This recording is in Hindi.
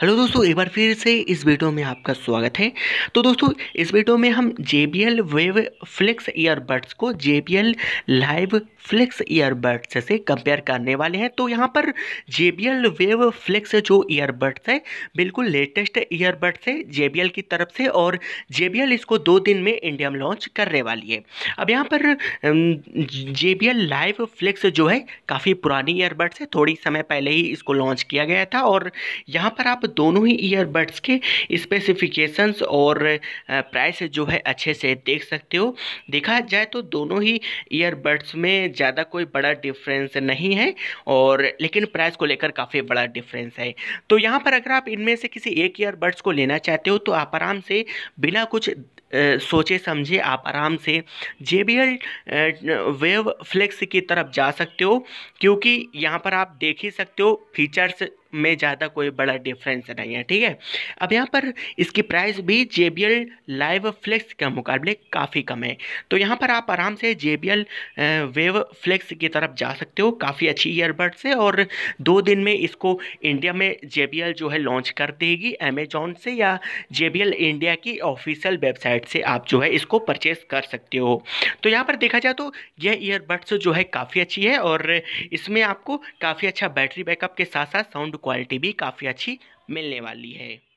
हेलो दोस्तों, एक बार फिर से इस वीडियो में आपका स्वागत है। तो दोस्तों, इस वीडियो में हम JBL वेव फ्लेक्स ईयरबड्स को JBL लाइव फ्लेक्स ईयरबड्स से कंपेयर करने वाले हैं। तो यहाँ पर JBL वेव फ्लेक्स जो ईयरबड्स है बिल्कुल लेटेस्ट ईयरबड्स है JBL की तरफ से, और JBL इसको 2 दिन में इंडिया में लॉन्च करने वाली है। अब यहाँ पर JBL लाइव फ्लेक्स जो है काफ़ी पुरानी ईयरबड्स है, थोड़ी समय पहले ही इसको लॉन्च किया गया था, और यहाँ पर आप दोनों ही ईयरबड्स के स्पेसिफिकेशंस और प्राइस जो है अच्छे से देख सकते हो। देखा जाए तो दोनों ही ईयरबड्स में ज़्यादा कोई बड़ा डिफरेंस नहीं है, और लेकिन प्राइस को लेकर काफ़ी बड़ा डिफरेंस है। तो यहाँ पर अगर आप इनमें से किसी एक ईयरबड्स को लेना चाहते हो तो आप आराम से बिना कुछ सोचे समझे आप आराम से JBL वेव फ्लेक्स की तरफ जा सकते हो, क्योंकि यहाँ पर आप देख ही सकते हो फीचर्स में ज़्यादा कोई बड़ा डिफरेंस नहीं है। ठीक है, अब यहाँ पर इसकी प्राइस भी JBL लाइव फ्लेक्स के मुकाबले काफ़ी कम है। तो यहाँ पर आप आराम से JBL वेव फ्लेक्स की तरफ जा सकते हो। काफ़ी अच्छी ईयरबड्स है, और 2 दिन में इसको इंडिया में JBL जो है लॉन्च कर देगी। अमेज़ॉन से या JBL इंडिया की ऑफिशियल वेबसाइट से आप जो है इसको परचेस कर सकते हो। तो यहाँ पर देखा जाए तो यह ईयरबड्स जो है काफ़ी अच्छी है, और इसमें आपको काफ़ी अच्छा बैटरी बैकअप के साथ साथ साउंड क्वालिटी भी काफ़ी अच्छी मिलने वाली है।